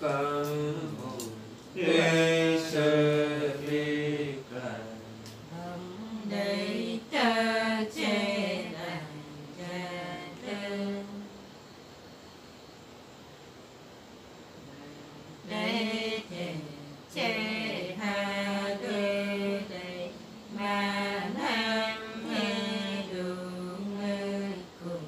cần hồn thế sơ vi cần thấm đấy ta chê đành cha tên đấy thề chê hà đê đấy mà nam nghe đường ơi cùng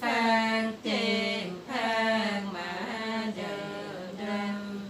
Phang tiền phang mã đờ đâm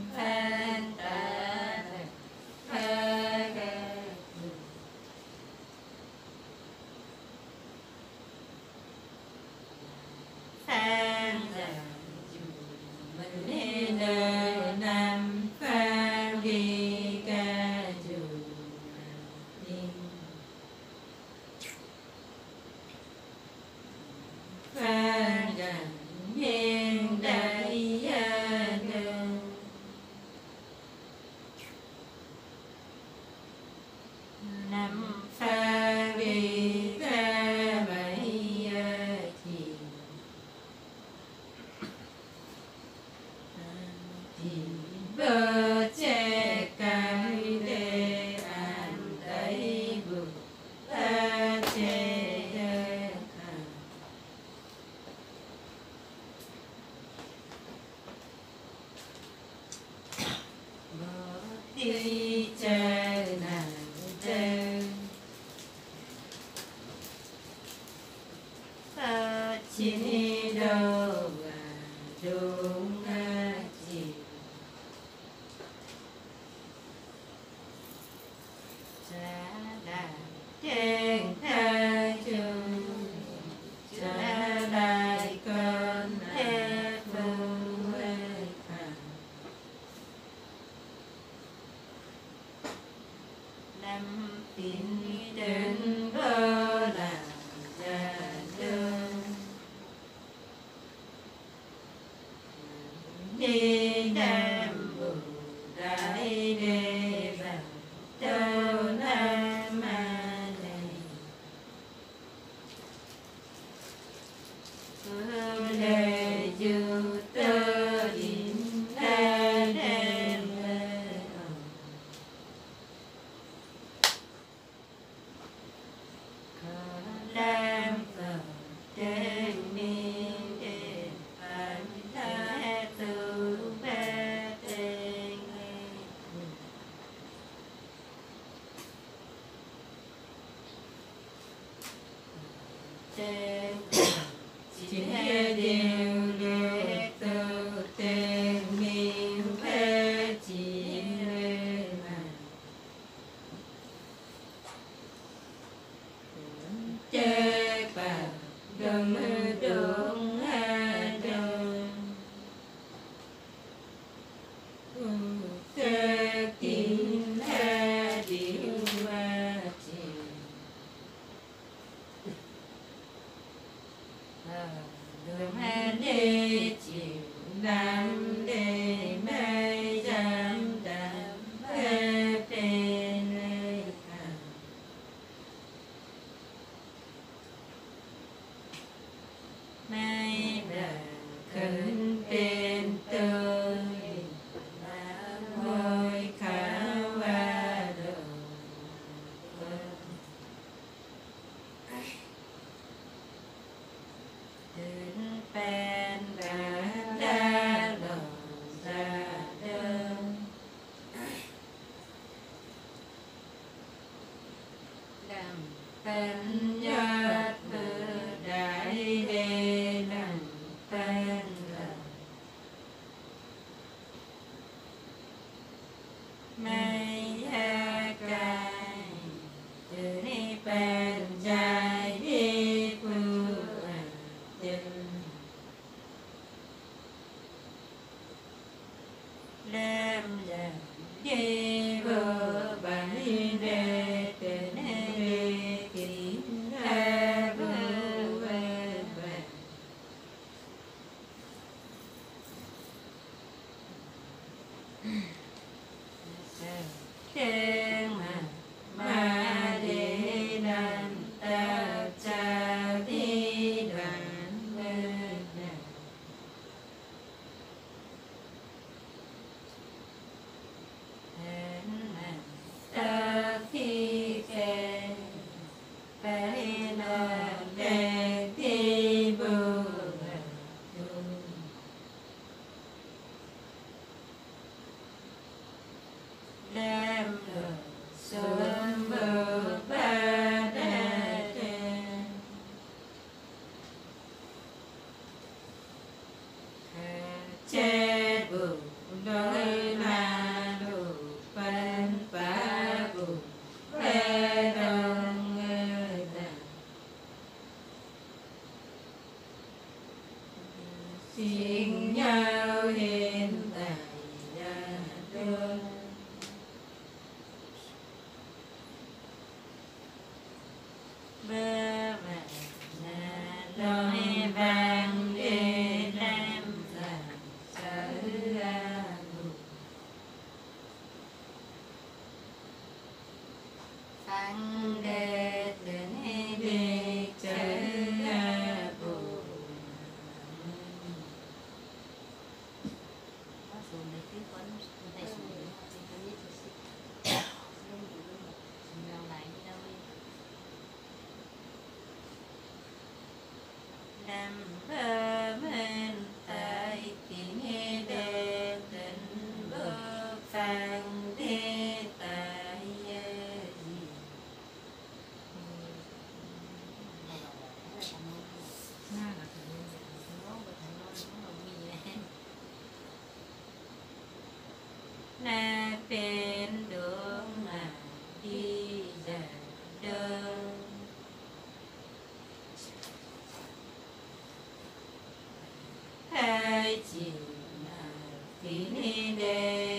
na pen đường à đi giờ đơn hai chỉ là tí ni đê